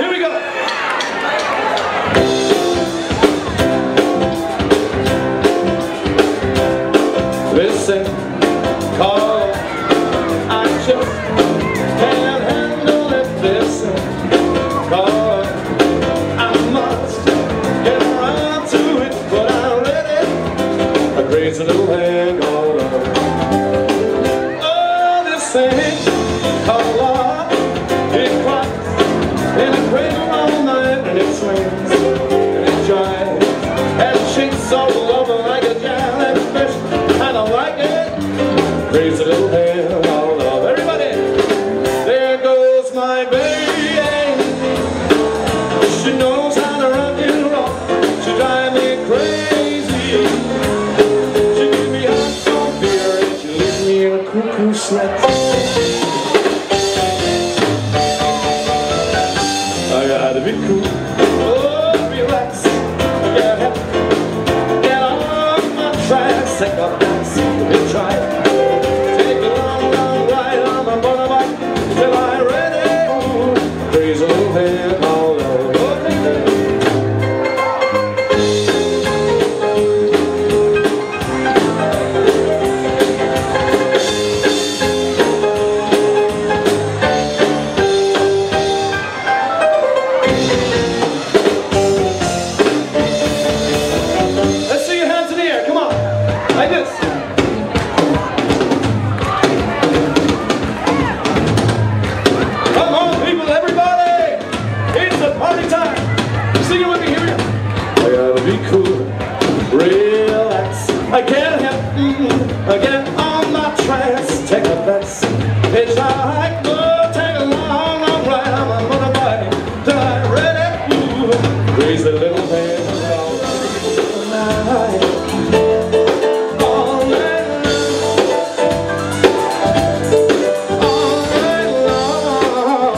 Here we go. Listen, Carl, I just can't handle it. Listen, Carl, I must get around to it, but I'll let it. I raise a little hand all over. Oh, this ain't a lot. It cracks and it rains all night, and it swings and it jives and it shakes all over like a giant fish. Raise a little hand, all love. Everybody, there goes my baby. She knows how to rock and roll. She drives me crazy. She gives me hot cold beer and she leaves me in a cuckoo sweat. I gotta be cool. Oh, relax. I gotta help. Get off my tracks. Take a pass. Let try. Again on my tracks, take a pass. It's like go take a long, long ride. I'm a motorbike, till I'm ready. Ooh. Raise a little hand all night. All night. All night long.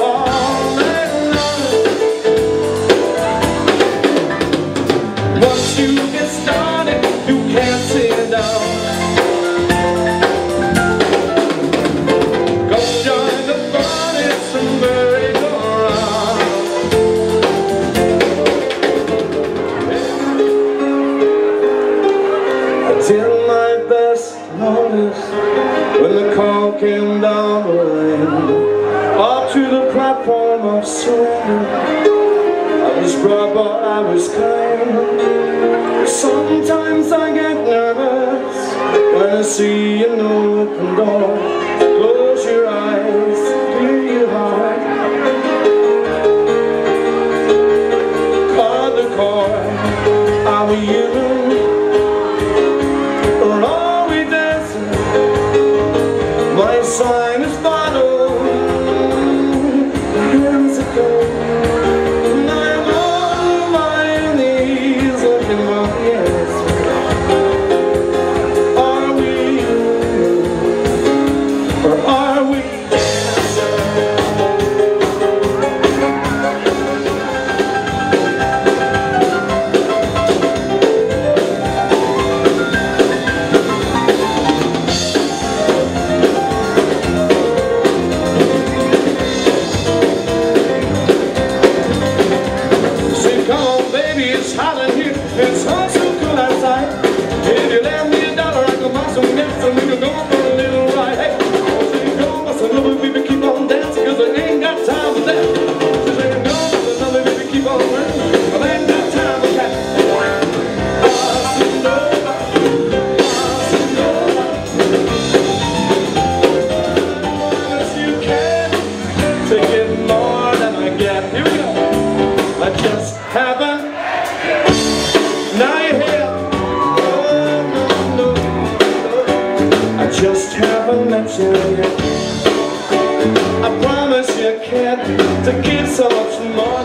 All night long. Once you get started, you can't sit down. Go join the fun, it's a merry-go-round. I did my best notice when the call came down the lane, off to the platform of surrender. I was brought, but I was kind. Sometimes I get nervous when I see an open door. Close your eyes, clear your heart. Card the core, are we human? Or are we dancing? My sign is bottled. Years ago. Just haven't met you yet. I promise you can't to give so much more.